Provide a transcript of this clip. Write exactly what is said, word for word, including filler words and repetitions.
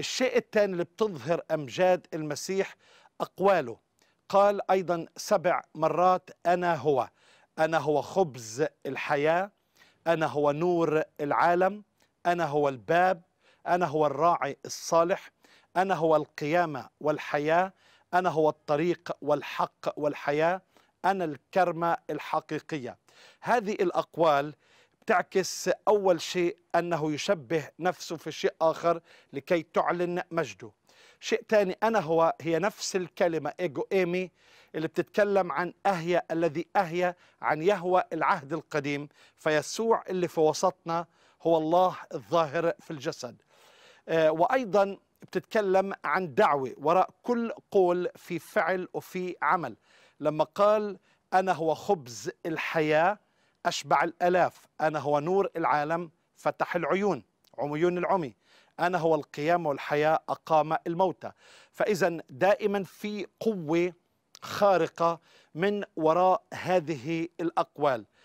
الشيء الثاني اللي بتظهر أمجاد المسيح أقواله، قال أيضا سبع مرات أنا هو، أنا هو خبز الحياة، أنا هو نور العالم، أنا هو الباب، أنا هو الراعي الصالح، أنا هو القيامة والحياة، أنا هو الطريق والحق والحياة، أنا الكرمة الحقيقية. هذه الأقوال تعكس أول شيء أنه يشبه نفسه في شيء آخر لكي تعلن مجده. شيء ثاني، أنا هو هي نفس الكلمة إيجو إيمي اللي بتتكلم عن أهيا الذي أهيا عن يهوى العهد القديم، فيسوع اللي في وسطنا هو الله الظاهر في الجسد. آه وأيضا بتتكلم عن دعوة وراء كل قول في فعل وفي عمل، لما قال أنا هو خبز الحياة أشبع الألاف، أنا هو نور العالم فتح العيون عميون العمي، أنا هو القيامة والحياة أقام الموتى. فإذا دائما في قوة خارقة من وراء هذه الأقوال.